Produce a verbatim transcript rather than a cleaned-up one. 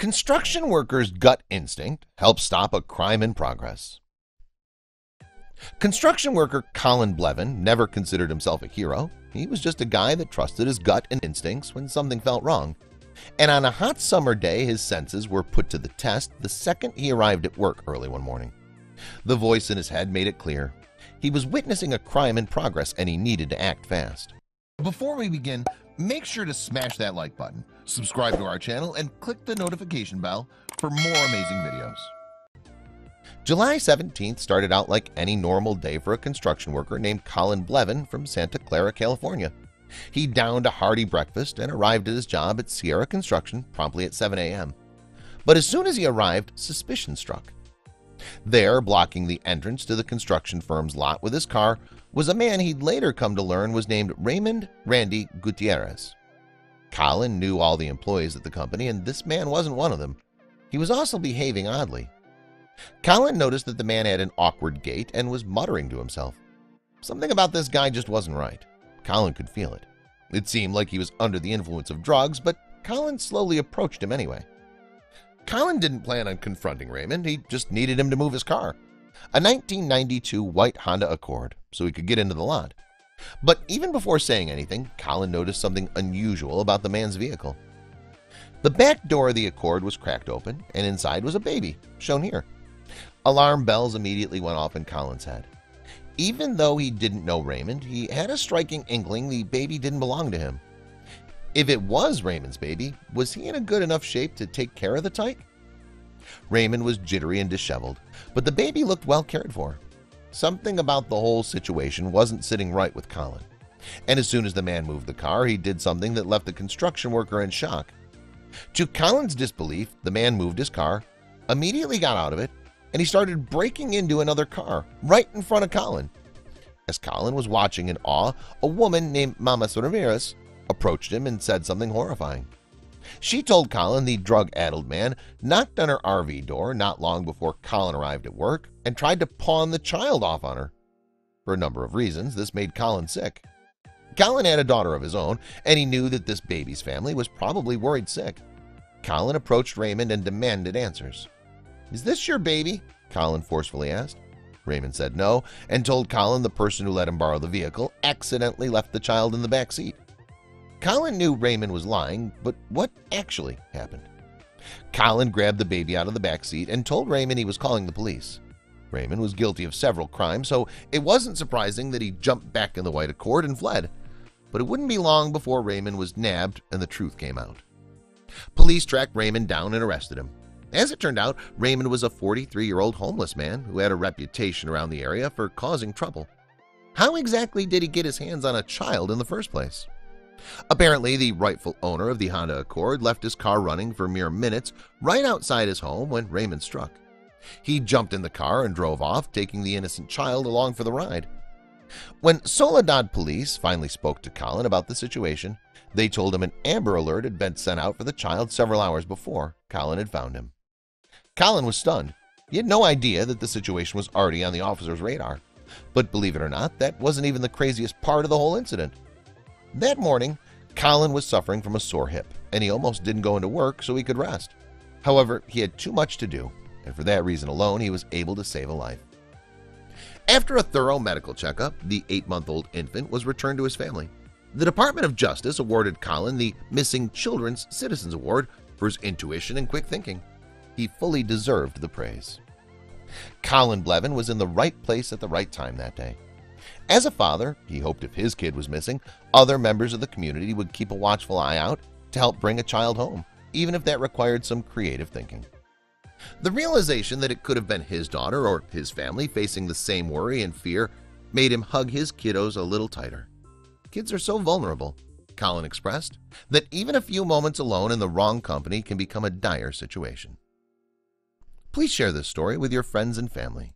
construction workers' gut instinct helps stop a crime in progress. Construction worker Colin Blevins never considered himself a hero. He was just a guy that trusted his gut and instincts when something felt wrong. And on a hot summer day, his senses were put to the test the second he arrived at work early one morning. The voice in his head made it clear. He was witnessing a crime in progress and he needed to act fast. Before we begin, make sure to smash that like button, subscribe to our channel, and click the notification bell for more amazing videos. July seventeenth started out like any normal day for a construction worker named Colin Blevins from Santa Clara, California. He downed a hearty breakfast and arrived at his job at Sierra Construction promptly at seven A M But as soon as he arrived, suspicion struck. There, blocking the entrance to the construction firm's lot with his car, was a man he'd later come to learn was named Raymond Randy Gutierrez. Colin knew all the employees at the company, and this man wasn't one of them. He was also behaving oddly. Colin noticed that the man had an awkward gait and was muttering to himself. Something about this guy just wasn't right. Colin could feel it. It seemed like he was under the influence of drugs, but Colin slowly approached him anyway. Colin didn't plan on confronting Raymond, he just needed him to move his car, a nineteen ninety-two white Honda Accord, so he could get into the lot. But even before saying anything, Colin noticed something unusual about the man's vehicle. The back door of the Accord was cracked open, and inside was a baby, shown here. Alarm bells immediately went off in Colin's head. Even though he didn't know Raymond, he had a striking inkling the baby didn't belong to him. If it was Raymond's baby, was he in a good enough shape to take care of the tyke? Raymond was jittery and disheveled, but the baby looked well cared for. Something about the whole situation wasn't sitting right with Colin. And as soon as the man moved the car, he did something that left the construction worker in shock. To Colin's disbelief, the man moved his car, immediately got out of it, and he started breaking into another car right in front of Colin. As Colin was watching in awe, a woman named Mamasu Ramirez approached him and said something horrifying. She told Colin the drug-addled man knocked on her R V door not long before Colin arrived at work and tried to pawn the child off on her. For a number of reasons, this made Colin sick. Colin had a daughter of his own, and he knew that this baby's family was probably worried sick. Colin approached Raymond and demanded answers. "Is this your baby?" Colin forcefully asked. Raymond said no and told Colin the person who let him borrow the vehicle accidentally left the child in the back seat. Colin knew Raymond was lying, but what actually happened? Colin grabbed the baby out of the back seat and told Raymond he was calling the police. Raymond was guilty of several crimes, so it wasn't surprising that he jumped back in the white Accord and fled. But it wouldn't be long before Raymond was nabbed and the truth came out. Police tracked Raymond down and arrested him. As it turned out, Raymond was a forty-three-year-old homeless man who had a reputation around the area for causing trouble. How exactly did he get his hands on a child in the first place? Apparently, the rightful owner of the Honda Accord left his car running for mere minutes right outside his home when Raymond struck. He jumped in the car and drove off, taking the innocent child along for the ride. When Soledad police finally spoke to Colin about the situation, they told him an Amber Alert had been sent out for the child several hours before Colin had found him. Colin was stunned. He had no idea that the situation was already on the officer's radar. But believe it or not, that wasn't even the craziest part of the whole incident. That morning, Colin was suffering from a sore hip, and he almost didn't go into work so he could rest. However, he had too much to do, and for that reason alone, he was able to save a life. After a thorough medical checkup, the eight-month-old infant was returned to his family. The Department of Justice awarded Colin the Missing Children's Citizens Award for his intuition and quick thinking. He fully deserved the praise. Colin Blevins was in the right place at the right time that day. As a father, he hoped if his kid was missing, other members of the community would keep a watchful eye out to help bring a child home, even if that required some creative thinking. The realization that it could have been his daughter or his family facing the same worry and fear made him hug his kiddos a little tighter. "Kids are so vulnerable," Colin expressed, "that even a few moments alone in the wrong company can become a dire situation." Please share this story with your friends and family.